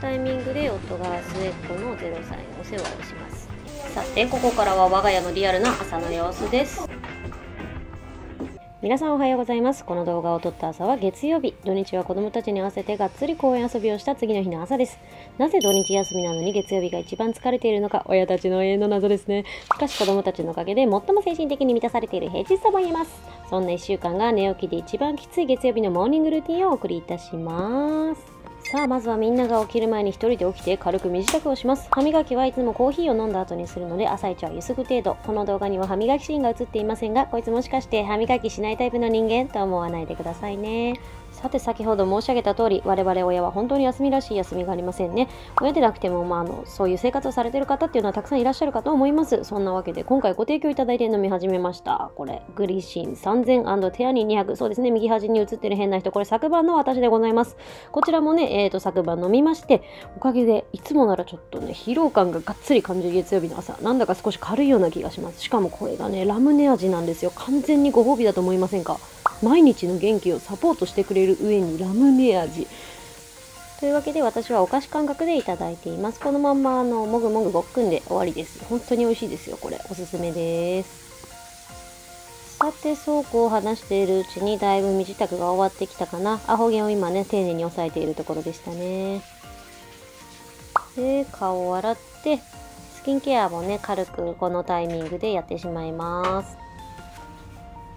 タイミングで夫が末っ子の0歳のお世話をします。さて、ここからは我が家のリアルな朝の様子です。皆さんおはようございます。この動画を撮った朝は月曜日。土日は子供たちに合わせてがっつり公園遊びをした次の日の朝です。なぜ土日休みなのに月曜日が一番疲れているのか、親たちの永遠の謎ですね。しかし子供たちのおかげで最も精神的に満たされている平日とも言えます。そんな1週間が寝起きで一番きつい月曜日のモーニングルーティンをお送りいたします。さあ、まずはみんなが起きる前に1人で起きて軽く身支度をします。歯磨きはいつもコーヒーを飲んだ後にするので、朝一はゆすぐ程度。この動画には歯磨きシーンが映っていませんが、こいつもしかして歯磨きしないタイプの人間と思わないでくださいね。さて、先ほど申し上げた通り、我々親は本当に休みらしい休みがありませんね。親でなくても、そういう生活をされてる方っていうのはたくさんいらっしゃるかと思います。そんなわけで今回ご提供いただいて飲み始めました。これグリシン 3000& テアニン200。そうですね、右端に映ってる変な人、これ昨晩の私でございます。こちらもね、昨晩飲みまして、おかげでいつもならちょっとね、疲労感ががっつり感じる月曜日の朝、なんだか少し軽いような気がします。しかもこれがね、ラムネ味なんですよ。完全にご褒美だと思いませんか。毎日の元気をサポートしてくれる上にラムネ味というわけで、私はお菓子感覚でいただいています。このまんまもぐもぐごっくんで終わりです。本当に美味しいですよ。これおすすめです。さて、そうこう話しているうちにだいぶ身支度が終わってきたかな。アホ毛を今ね、丁寧に押さえているところでしたね。で、顔を洗ってスキンケアもね、軽くこのタイミングでやってしまいます。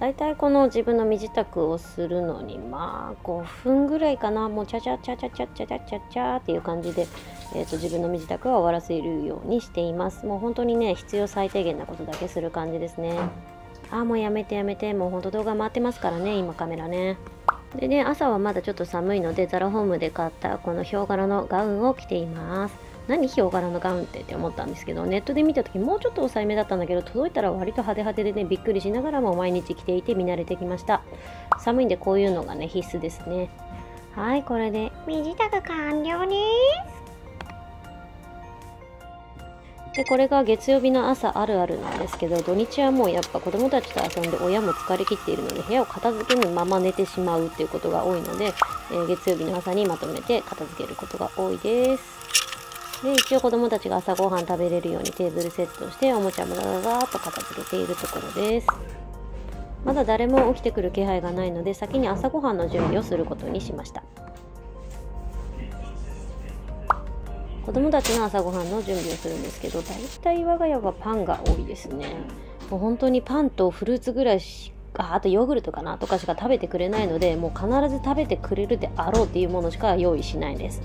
だいたいこの自分の身支度をするのに5分ぐらいかな。もうチャチャチャチャチャチャチャチャチャっていう感じで、自分の身支度は終わらせるようにしています。もう本当にね、必要最低限なことだけする感じですね。もうやめてやめて、もうほんと動画回ってますからね、今カメラね。でね、朝はまだちょっと寒いので、ザラホームで買ったこのヒョウ柄のガウンを着ています。何ヒョウ柄のガウンって思ったんですけど、ネットで見た時もうちょっと抑えめだったんだけど、届いたら割と派手派手でね、びっくりしながらも毎日着ていて見慣れてきました。寒いんでこういうのがね、必須ですね。はい、これで身支度完了です。で、これが月曜日の朝あるあるなんですけど、土日はもうやっぱ子供たちと遊んで親も疲れきっているので、部屋を片付けぬまま寝てしまうっていうことが多いので、月曜日の朝にまとめて片付けることが多いです。で、一応子供たちが朝ごはん食べれるようにテーブルセットして、おもちゃもガガガーっと片付けているところです。まだ誰も起きてくる気配がないので、先に朝ごはんの準備をすることにしました。子供たちの朝ごはんの準備をするんですけど、だいたい我が家はパンが多いですね。もう本当にパンとフルーツぐらいしか、あとヨーグルトかなとかしか食べてくれないので、もう必ず食べてくれるであろうっていうものしか用意しないです。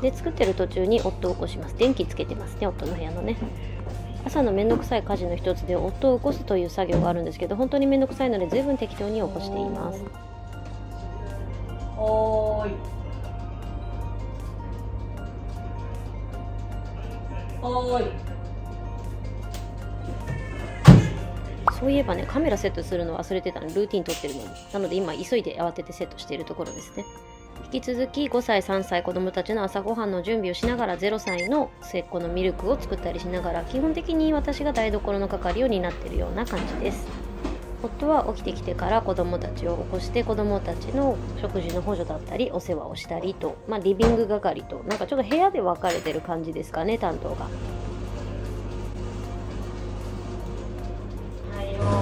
で、作ってる途中に夫を起こします。電気つけてますね、夫の部屋のね。朝のめんどくさい家事の一つで夫を起こすという作業があるんですけど、本当にめんどくさいので随分適当に起こしています。おーいおーい。そういえばね、カメラセットするの忘れてたの。ルーティン撮ってるのに。なので今急いで慌ててセットしているところですね。引き続き5歳3歳子どもたちの朝ごはんの準備をしながら、0歳の末っ子のミルクを作ったりしながら、基本的に私が台所の係を担っているような感じです。夫は起きてきてから子どもたちを起こして、子どもたちの食事の補助だったりお世話をしたりと、リビング係と、なんかちょっと部屋で分かれてる感じですかね、担当が。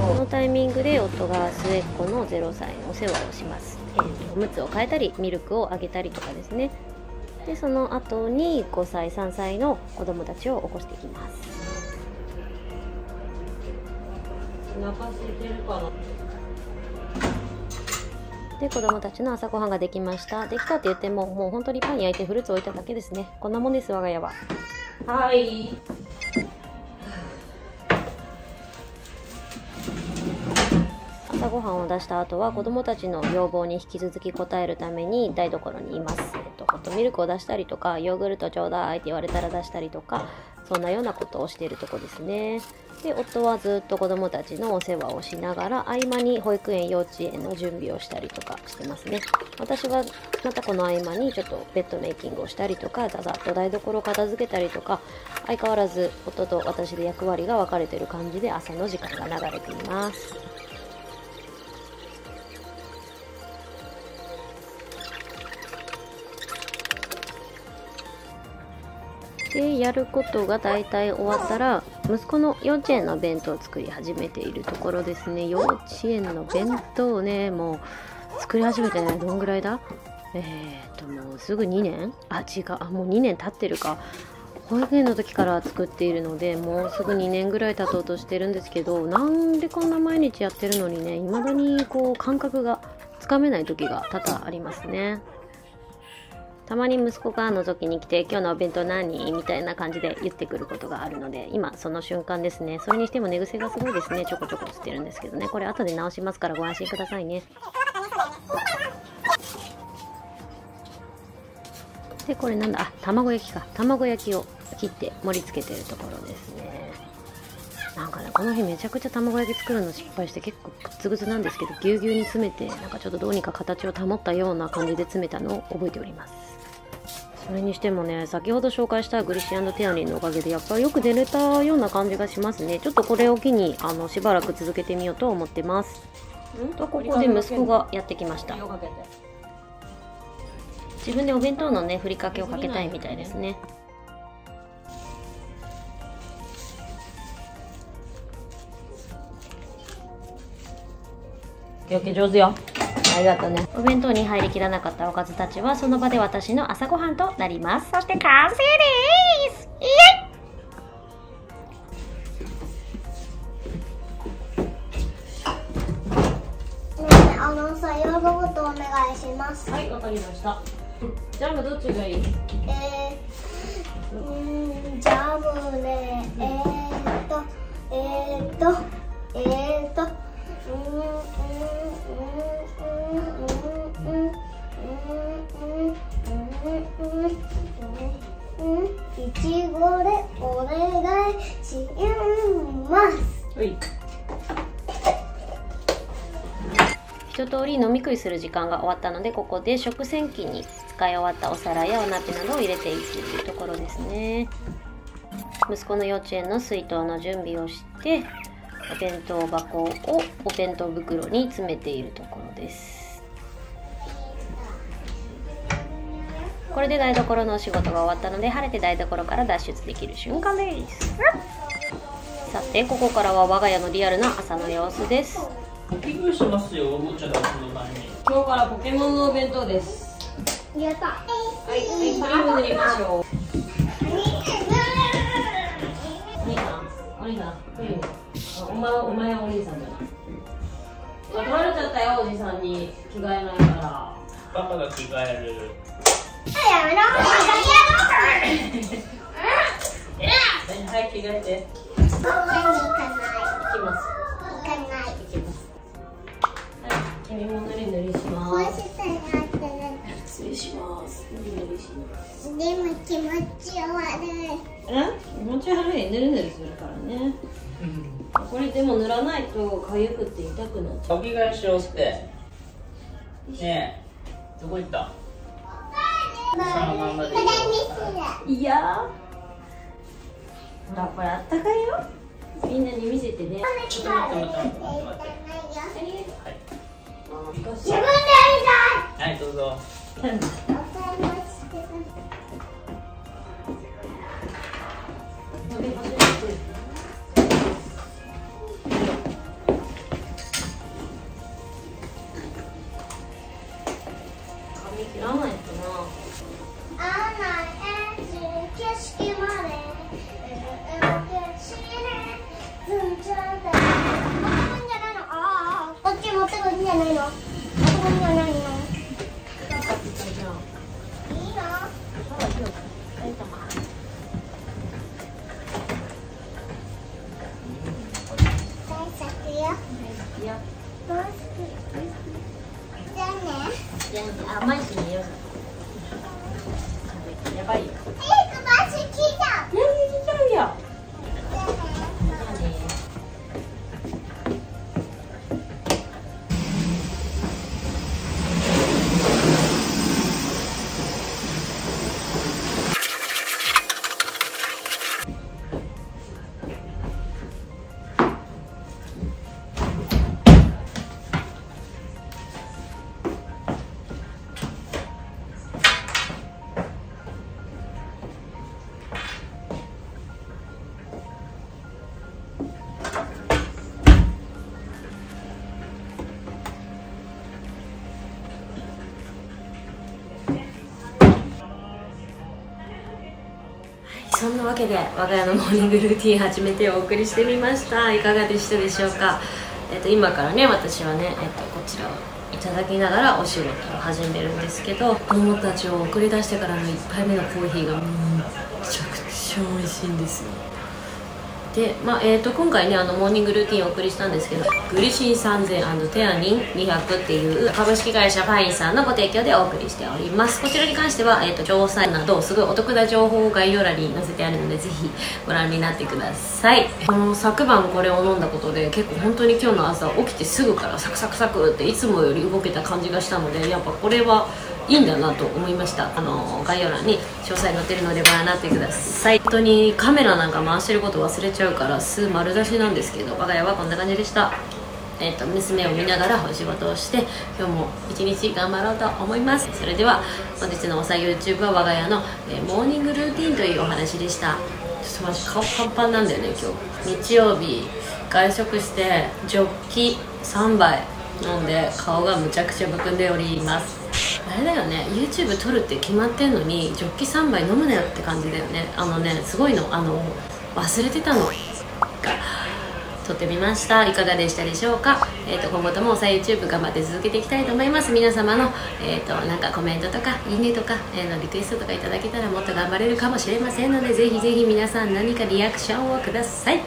このタイミングで夫が末っ子の0歳のお世話をします。おむつを替えたりミルクをあげたりとかですね。で、その後に5歳3歳の子供たちを起こしていきます。お腹空いてるかな。で、子供たちの朝ごはんができました。できたって言っても、もう本当にパン焼いてフルーツ置いただけですね。こんなもんです、我が家は。はい、朝ごはんを出した後は子どもたちの要望に引き続き応えるために台所にいます。ホットミルクを出したりとか、ヨーグルトちょうだいって言われたら出したりとか、そんなようなことをしているとこですね。で、夫はずっと子どもたちのお世話をしながら、合間に保育園幼稚園の準備をしたりとかしてますね。私はまたこの合間にちょっとベッドメイキングをしたりとか、ざざっと台所を片付けたりとか、相変わらず夫と私で役割が分かれている感じで朝の時間が流れています。で、やることが大体終わったら、息子の幼稚園の弁当を作り始めているところですね。幼稚園の弁当をね、もう作り始めてね、どんぐらいだ？もうすぐ2年？あ、違う。あ、もう2年経ってるか。保育園の時から作っているので、もうすぐ2年ぐらい経とうとしてるんですけど、なんでこんな毎日やってるのにね、未だにこう感覚がつかめない時が多々ありますね。たまに息子が覗きに来て、今日のお弁当何？みたいな感じで言ってくることがあるので、今その瞬間ですね。それにしても寝癖がすごいですね。ちょこちょこつってるんですけどね。これ後で直しますからご安心くださいね。で、これなんだ？あ、卵焼きか。卵焼きを切って盛り付けてるところですね。なんかね、この日めちゃくちゃ卵焼き作るの失敗して、結構グッツグツなんですけど、ぎゅうぎゅうに詰めて、なんかちょっとどうにか形を保ったような感じで詰めたのを覚えております。それにしてもね、先ほど紹介したグリシアンドテアニンのおかげでやっぱりよく出れたような感じがしますね。ちょっとこれを機にしばらく続けてみようと思ってます。とここで息子がやってきました。自分でお弁当のね、ふりかけをかけたいみたいですね。焼き上手よ。ありがとうね。お弁当に入りきらなかったおかずたちはその場で私の朝ごはんとなります。そして完成です。イエイ。ヨーグルトお願いします。はい、わかりました。ジャムどっちがいい？ジャムね、いちごでお願いします。はい。一通り飲み食いする時間が終わったので、ここで食洗機に使い終わったお皿やお鍋などを入れていくというところですね。息子の幼稚園の水筒の準備をして、お弁当箱をお弁当袋に詰めているところです。これで台所のお仕事が終わったので、晴れて台所から脱出できる瞬間です。さて、ここからは我が家のリアルな朝の様子です。ポケモンしますよ、おもちゃだ。その前に今日からポケモンのお弁当です。やった。はい、クリーム塗りましょう。お兄さん、お前はお兄さんじゃない。取られちゃったよ、おじさんに着替えないから。パパが着替える。やめろ、はい、着替えて。行きます。塗り塗りします。失礼します。塗り塗りします。でも気持ち悪い。気持ち悪い。塗り塗りするからね。これでも塗らないと痒くて痛くなっちゃう。お着替えしようして。ねえ、どこ行った？いや。ほら、これあったかいよ。みんなに見せてね。ちょっと待って待って待って待って。自分でやりたい。はい、どうぞ。髪切らないとな。景色まで甘いしね。よやばいよ。そんなわけで我が家のモーニングルーティン始めてお送りしてみました。いかがでしたでしょうか。今からね、私はね、こちらをいただきながらお仕事を始めるんですけど、子供たちを送り出してからの1杯目のコーヒーがめちゃくちゃ美味しいんですよ。で、まあ今回ね、モーニングルーティンをお送りしたんですけど、グリシン3000&テアニン200っていう株式会社ファインさんのご提供でお送りしております。こちらに関しては、詳細などすごいお得な情報を概要欄に載せてあるので、ぜひご覧になってください。昨晩これを飲んだことで、結構本当に今日の朝起きてすぐからサクサクサクっていつもより動けた感じがしたので、やっぱこれはいいんだなと思いました。概要欄に詳細載ってるのでご覧になってください。本当にカメラなんか回してること忘れちゃうから酢丸出しなんですけど、我が家はこんな感じでした。娘を見ながらお仕事をして、今日も一日頑張ろうと思います。それでは本日のおさゆ YouTube は我が家の、モーニングルーティンというお話でした。ちょっとマジ顔パンパンなんだよね。今日日曜日外食してジョッキ3杯飲んで、顔がむちゃくちゃむくんでおります。あれだよね、 YouTube 撮るって決まってんのにジョッキ3杯飲むなよって感じだよね。すごいの、忘れてたのが撮ってみました。いかがでしたでしょうか。今後ともおさゆ YouTube 頑張って続けていきたいと思います。皆様の、なんかコメントとかいいねとか、リクエストとかいただけたらもっと頑張れるかもしれませんので、ぜひぜひ皆さん何かリアクションをください。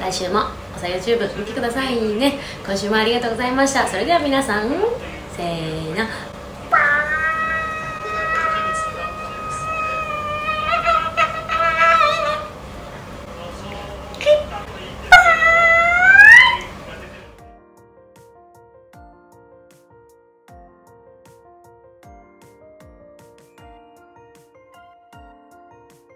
来週もおさゆ YouTube 見てくださいね。今週もありがとうございました。それでは皆さん、せーの。